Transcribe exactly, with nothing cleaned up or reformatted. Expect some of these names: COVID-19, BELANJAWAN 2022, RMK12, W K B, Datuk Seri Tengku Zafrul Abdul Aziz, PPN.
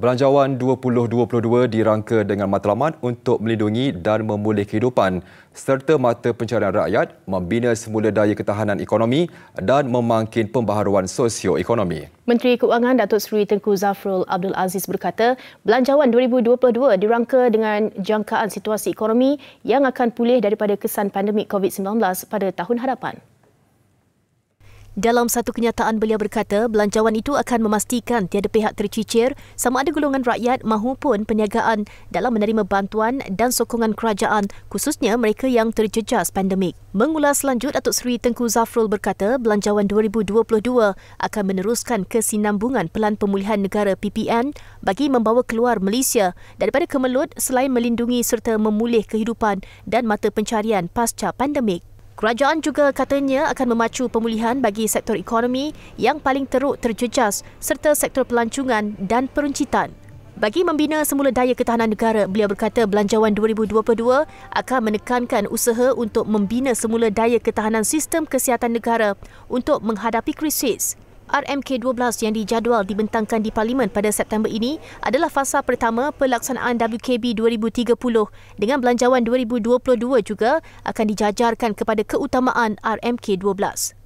Belanjawan dua ribu dua puluh dua dirangka dengan matlamat untuk melindungi dan memulih kehidupan serta mata pencarian rakyat, membina semula daya ketahanan ekonomi dan memangkin pembaharuan sosioekonomi. Menteri Kewangan Datuk Seri Tengku Zafrul Abdul Aziz berkata, Belanjawan dua ribu dua puluh dua dirangka dengan jangkaan situasi ekonomi yang akan pulih daripada kesan pandemik COVID sembilan belas pada tahun hadapan. Dalam satu kenyataan, beliau berkata belanjawan itu akan memastikan tiada pihak tercicir sama ada golongan rakyat maupun perniagaan dalam menerima bantuan dan sokongan kerajaan, khususnya mereka yang terjejas pandemik. Mengulas lanjut, Datuk Seri Tengku Zafrul berkata belanjawan dua ribu dua puluh dua akan meneruskan kesinambungan Pelan Pemulihan Negara P P N bagi membawa keluar Malaysia daripada kemelut selain melindungi serta memulih kehidupan dan mata pencarian pasca pandemik. Kerajaan juga katanya akan memacu pemulihan bagi sektor ekonomi yang paling teruk terjejas serta sektor pelancongan dan peruncitan. Bagi membina semula daya ketahanan negara, beliau berkata Belanjawan dua ribu dua puluh dua akan menekankan usaha untuk membina semula daya ketahanan sistem kesihatan negara untuk menghadapi krisis. R M K dua belas yang dijadual dibentangkan di Parlimen pada September ini adalah fasa pertama pelaksanaan W K B dua ribu tiga puluh dengan belanjawan dua ribu dua puluh dua juga akan dijajarkan kepada keutamaan R M K dua belas.